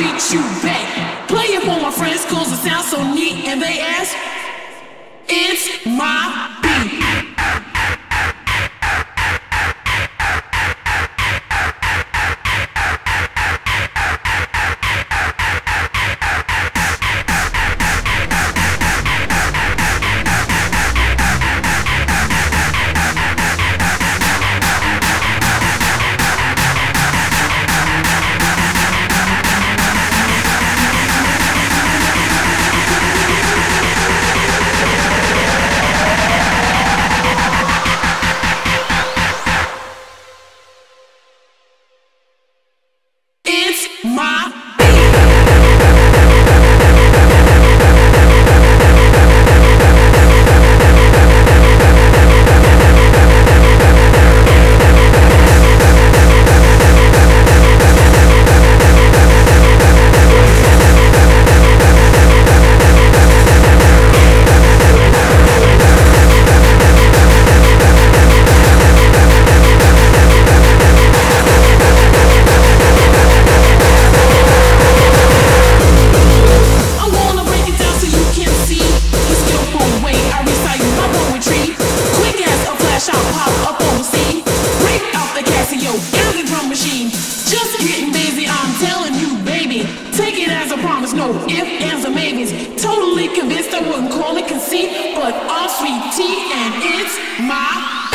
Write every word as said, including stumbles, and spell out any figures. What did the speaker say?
beat you back. Play it for my friends cause it sounds so neat, and they ask, it's my beat. Totally convinced I wouldn't call it conceit, but all sweet tea, and it's my